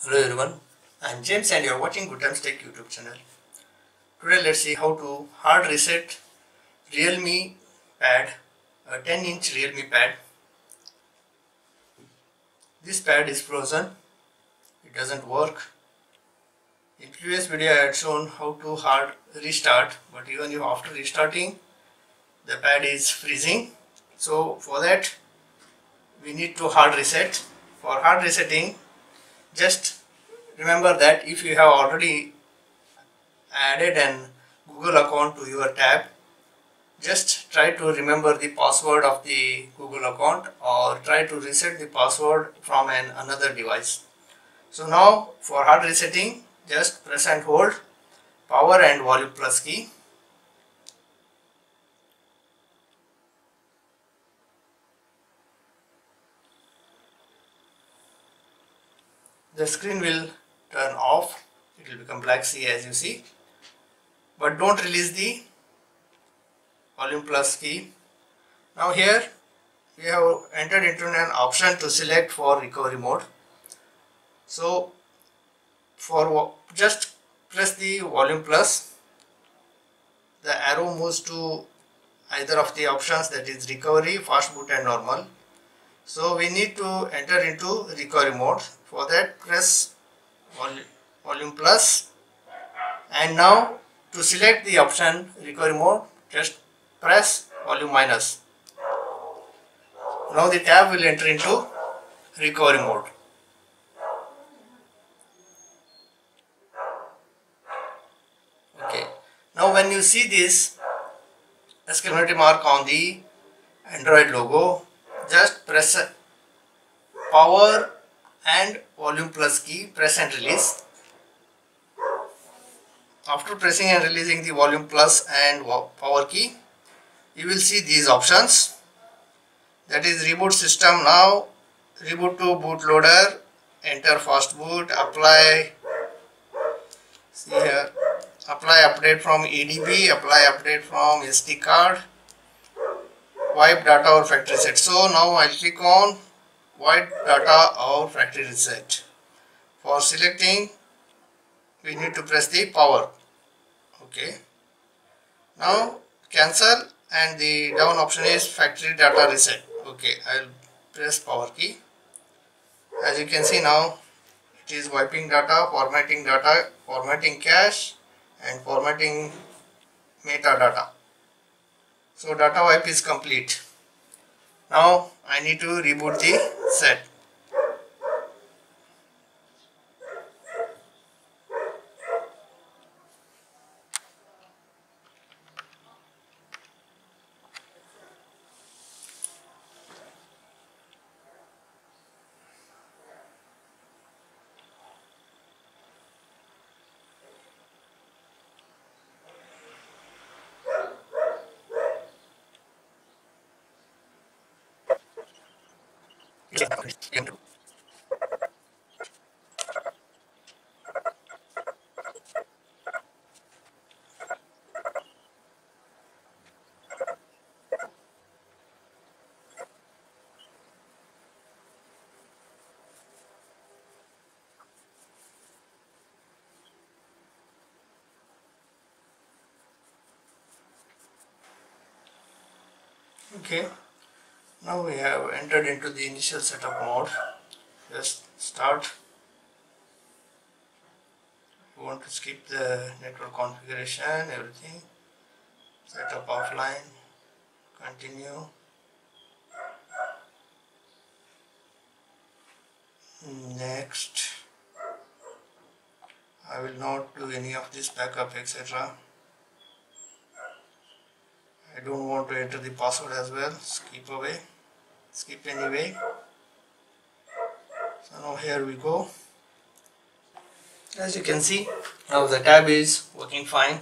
Hello everyone, I am James and you are watching Goodtimes Tech YouTube channel. Today let's see how to hard reset Realme Pad, a 10-inch Realme Pad. This pad is frozen, it doesn't work. In previous video I had shown how to hard restart, but even after restarting the pad is freezing. So for that we need to hard reset. For hard resetting, just remember that if you have already added an Google account to your tab, just try to remember the password of the Google account or try to reset the password from another device. So now for hard resetting, just press and hold power and volume plus key. The screen will turn off, it will become black sea as you see, but don't release the volume plus key. Now here we have entered into an option to select for recovery mode. So for just press the volume plus, the arrow moves to either of the options, that is recovery, fast boot and normal. So we need to enter into recovery mode. For that press volume plus, and now to select the option recovery mode just press volume minus. Now the tab will enter into recovery mode. Okay. Now when you see this exclamation mark on the Android logo, just press power and volume plus key, press and release. After pressing and releasing the volume plus and power key, you will see these options, that is reboot system now, reboot to bootloader, enter fast boot, apply, see here, apply update from EDB, apply update from SD card, wipe data or factory reset. So now I will click on wipe data or factory reset. For selecting we need to press the power. Okay. Now cancel, and the down option is factory data reset. Okay, I will press power key. As you can see now it is wiping data, formatting cache and formatting metadata. So data wipe is complete. Now I need to reboot the set. Okay, now we have entered into the initial setup mode. Just start. You want to skip the network configuration, everything. Setup offline. Continue. Next. I will not do any of this backup, etc. I don't want to enter the password as well. Skip away. Skip anyway. So now here we go. As you can see, now the tab is working fine.